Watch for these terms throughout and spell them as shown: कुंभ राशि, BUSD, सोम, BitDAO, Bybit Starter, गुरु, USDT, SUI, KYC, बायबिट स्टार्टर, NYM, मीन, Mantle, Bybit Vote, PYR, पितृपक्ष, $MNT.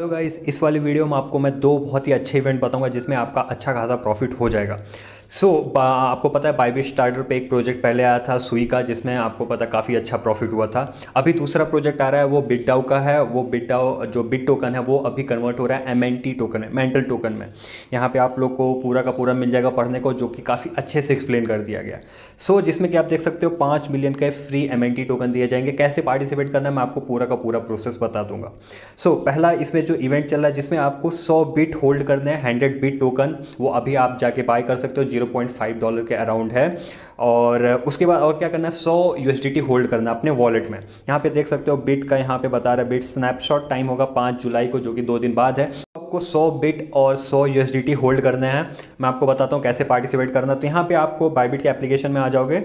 Hello guys, इस वाले video में आपको मैं दो बहुत ही अच्छे इवेंट बताऊंगा जिसमें आपका अच्छा खासा प्रॉफिट हो जाएगा। आपको पता है बाइबिट स्टार्टर पे एक प्रोजेक्ट पहले आया था सुई का, जिसमें आपको पता काफ़ी अच्छा प्रॉफिट हुआ था। अभी दूसरा प्रोजेक्ट आ रहा है वो बिटडाओ का है। वो बिटडाओ जो बिट टोकन है वो अभी कन्वर्ट हो रहा है MNT टोकन है, मेंटल टोकन में। यहाँ पे आप लोग को पूरा का पूरा मिल जाएगा पढ़ने को, जो कि काफ़ी अच्छे से एक्सप्लेन कर दिया गया। जिसमें कि आप देख सकते हो 5 मिलियन के फ्री MNT टोकन दिए जाएंगे। कैसे पार्टिसिपेट करना है मैं आपको पूरा का पूरा प्रोसेस बता दूंगा। पहला इसमें जो इवेंट चल रहा है जिसमें आपको 100 बिट होल्ड करने हैं, 100 बिट टोकन। वो अभी आप जाके बाय कर सकते हो, $0.5 के अराउंड है। और उसके बाद और क्या करना है, 100 USDT होल्ड करना अपने वॉलेट में। यहाँ पे देख सकते हो बिट का यहाँ पे बता रहा है, बिट स्नैपशॉट टाइम होगा 5 जुलाई को, जो कि 2 दिन बाद है। आपको 100 बिट और 100 USDT होल्ड करने हैं। मैं आपको बताता हूँ कैसे पार्टिसिपेट करना। तो यहाँ पे आपको बायबिट के एप्लीकेशन में आ जाओगे।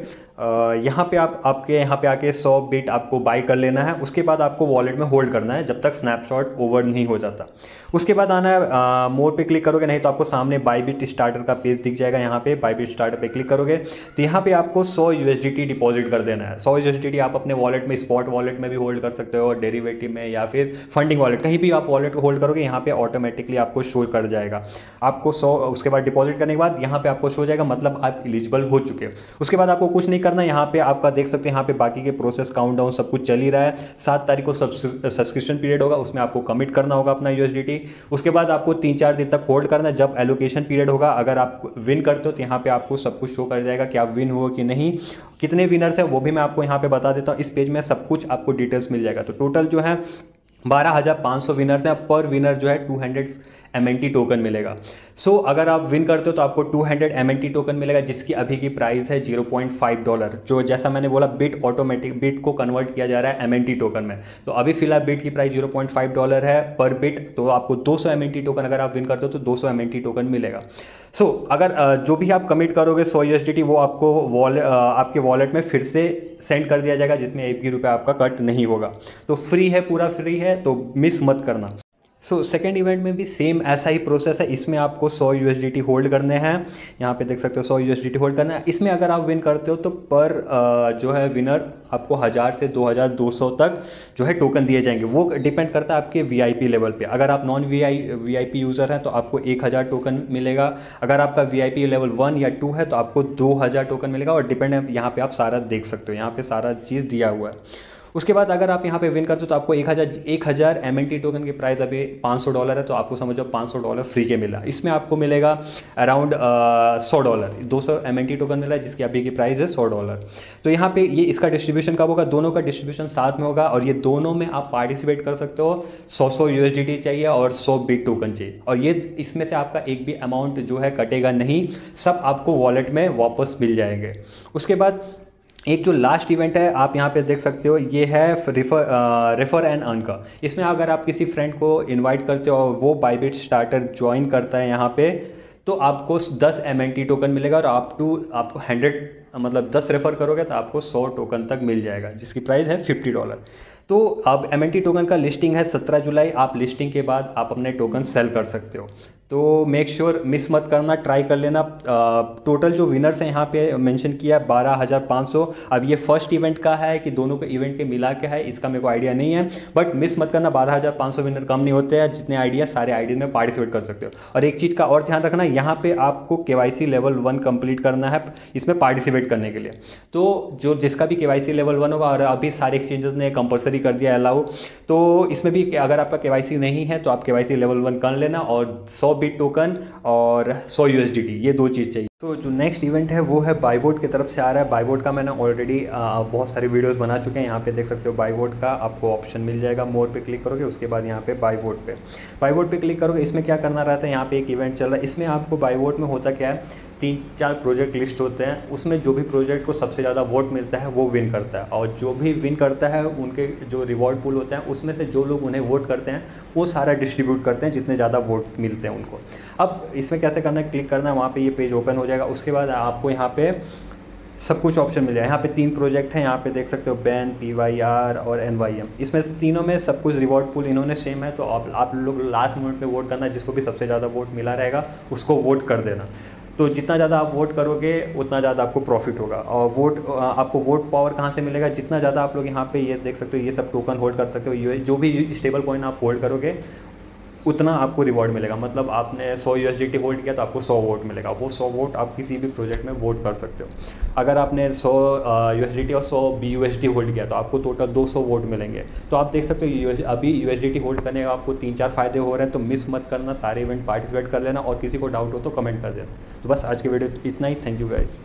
यहाँ पे आपके यहाँ पे आके 100 बिट आपको बाय कर लेना है। उसके बाद आपको वॉलेट में होल्ड करना है जब तक स्नैपशॉट ओवर नहीं हो जाता। उसके बाद आना है मोर पे क्लिक करोगे, नहीं तो आपको सामने बायबिट स्टार्टर का पेज दिख जाएगा। यहाँ पे बायबिट स्टार्टर पे क्लिक करोगे तो यहाँ पे आपको 100 USDT डिपॉजिट कर देना है। 100 USDT आप अपने वॉलेट में, स्पॉट वॉलेट में भी होल्ड कर सकते हो, डेरिवेटिव में या फिर फंडिंग वॉलेट, कहीं भी आप वॉलेट को होल्ड करोगे यहाँ पे ऑटोमेटिकली आपको शो कर जाएगा। आपको 100 उसके बाद डिपॉजिट करने के बाद यहाँ पे आपको शो हो जाएगा, मतलब आप एलिजिबल हो चुके हो। उसके बाद आपको कुछ नहीं करना। यहाँ पे आपका देख सकते हैं यहाँ पे बाकी के प्रोसेस काउंटडाउन सब कुछ चल ही रहा है। 7 तारीख को सब्सक्रिप्शन पीरियड होगा, उसमें आपको कमिट करना होगा अपना USDT। उसके बाद आपको 3-4 दिन तक होल्ड करना है। जब एलोकेशन पीरियड होगा, अगर आप विन करते हो तो यहाँ पे आपको सब कुछ शो कर जाएगा कि आप विन हो कि नहीं। कितने विनर्स हैं वो भी मैं आपको यहाँ पे बता देता हूँ। इस पेज में सब कुछ आपको डिटेल्स मिल जाएगा। तो टोटल जो है 12,500 विनर्स हैं। पर विनर जो है 200 MNT टोकन मिलेगा। अगर आप विन करते हो तो आपको 200 MNT टोकन मिलेगा, जिसकी अभी की प्राइस है $0.5। जो जैसा मैंने बोला बिट ऑटोमेटिक बिट को कन्वर्ट किया जा रहा है MNT टोकन में। तो अभी फिलहाल बिट की प्राइस $0.5 है पर बिट। तो आपको 200 MNT टोकन अगर आप विन करते हो तो 200 MNT टोकन मिलेगा। अगर जो भी आप कमिट करोगे 100 USDT वो आपको आपके वॉलेट में फिर से सेंड कर दिया जाएगा, जिसमें ₹1 आपका कट नहीं होगा। तो फ्री है, पूरा फ्री है, तो मिस मत करना। सेकेंड इवेंट में भी सेम ऐसा ही प्रोसेस है। इसमें आपको 100 USDT होल्ड करने हैं। यहाँ पे देख सकते हो 100 USDT होल्ड करना है। इसमें अगर आप विन करते हो तो पर जो है विनर आपको 1000 से 2200 तक जो है टोकन दिए जाएंगे। वो डिपेंड करता है आपके VIP लेवल पे। अगर आप नॉन VIP यूज़र हैं तो आपको 1000 टोकन मिलेगा। अगर आपका VIP लेवल 1 या 2 है तो आपको 2000 टोकन मिलेगा। और डिपेंड है, यहाँ पर आप सारा देख सकते हो, यहाँ पर सारा चीज़ दिया हुआ है। उसके बाद अगर आप यहाँ पे विन करते हो तो आपको 1000 MNT टोकन की प्राइस अभी $500 है। तो आपको समझो $500 फ्री के मिला। इसमें आपको मिलेगा अराउंड $100। 200 MNT टोकन मिला जिसकी अभी की प्राइस है $100। तो यहाँ पे ये इसका डिस्ट्रीब्यूशन कब होगा, दोनों का डिस्ट्रीब्यूशन साथ में होगा। और ये दोनों में आप पार्टिसिपेट कर सकते हो। 100 USDT चाहिए और 100 बिट टोकन चाहिए। और ये इसमें से आपका एक भी अमाउंट जो है कटेगा नहीं, सब आपको वॉलेट में वापस मिल जाएंगे। उसके बाद एक जो लास्ट इवेंट है आप यहाँ पे देख सकते हो, ये है रेफर एंड अर्न का। इसमें अगर आप किसी फ्रेंड को इनवाइट करते हो और वो बायबिट स्टार्टर ज्वाइन करता है यहाँ पे, तो आपको 10 MNT टोकन मिलेगा। और आपको 10 रेफ़र करोगे तो आपको 100 टोकन तक मिल जाएगा, जिसकी प्राइस है $50। तो अब MNT टोकन का लिस्टिंग है 17 जुलाई। आप लिस्टिंग के बाद आप अपने टोकन सेल कर सकते हो। तो मेक श्योर मिस मत करना, ट्राई कर लेना। टोटल जो विनर्स हैं यहाँ पे मेंशन किया है 12,500। अब ये फर्स्ट इवेंट का है कि दोनों के इवेंट के मिला के है, इसका मेरे को आइडिया नहीं है। बट मिस मत करना, 12,500 विनर कम नहीं होते हैं। जितने आइडिया सारे आइडिया में पार्टिसिपेट कर सकते हो। और एक चीज़ का और ध्यान रखना, यहाँ पर आपको KYC लेवल 1 कंप्लीट करना है इसमें पार्टिसिपेट करने के लिए। तो जो जिसका भी KYC लेवल 1 होगा, और अभी सारे एक्सचेंजेस ने कंपलसरी कर दिया अलाउ, तो इसमें भी अगर आपका KYC नहीं है तो आप KYC लेवल 1 कर लेना। और 100 बिट टोकन और 100 USDT ये दो चीज़ चाहिए। तो जो नेक्स्ट इवेंट है वो है बायवोट की तरफ से आ रहा है। बायवोट का मैंने ऑलरेडी बहुत सारे वीडियोस बना चुके हैं। यहाँ पे देख सकते हो बायवोट का आपको ऑप्शन मिल जाएगा। मोर पे क्लिक करोगे, उसके बाद यहाँ पे बायवोट पे क्लिक करोगे। इसमें क्या करना रहता है, यहाँ पे एक इवेंट चल रहा है। इसमें आपको बायवोट में होता क्या है, 3-4 प्रोजेक्ट लिस्ट होते हैं। उसमें जो भी प्रोजेक्ट को सबसे ज़्यादा वोट मिलता है वो विन करता है। और जो भी विन करता है उनके जो रिवॉर्ड पूल होते हैं उसमें से जो लोग उन्हें वोट करते हैं वो सारा डिस्ट्रीब्यूट करते हैं, जितने ज़्यादा वोट मिलते हैं उनको। अब इसमें कैसे करना है, क्लिक करना है, वहाँ पे ये पेज ओपन हो जाएगा। उसके बाद आपको यहाँ पे सब कुछ ऑप्शन मिल जाए। यहाँ पे 3 प्रोजेक्ट हैं, यहाँ पे देख सकते हो बैन, PYR और NYM। इसमें तीनों में सब कुछ रिवॉर्ड पूल इन्होंने सेम है। तो आप लोग लास्ट मिनट पे वोट करना, जिसको भी सबसे ज़्यादा वोट मिला रहेगा उसको वोट कर देना। तो जितना ज़्यादा आप वोट करोगे उतना ज़्यादा आपको प्रॉफिट होगा। और आपको वोट पावर कहाँ से मिलेगा, जितना ज़्यादा आप लोग यहाँ पे ये देख सकते हो, ये सब टोकन होल्ड कर सकते हो, जो भी स्टेबल कॉइन आप होल्ड करोगे उतना आपको रिवॉर्ड मिलेगा। मतलब आपने 100 USDT होल्ड किया तो आपको 100 वोट मिलेगा। वो 100 वोट आप किसी भी प्रोजेक्ट में वोट कर सकते हो। अगर आपने 100 USDT और 100 BUSD होल्ड किया तो आपको टोटल 200 वोट मिलेंगे। तो आप देख सकते हो अभी USDT होल्ड करने का आपको 3-4 फ़ायदे हो रहे हैं। तो मिस मत करना, सारे इवेंट पार्टिसिपेट कर लेना और किसी को डाउट हो तो कमेंट कर देना। तो बस आज की वीडियो इतना ही। Thank you guys.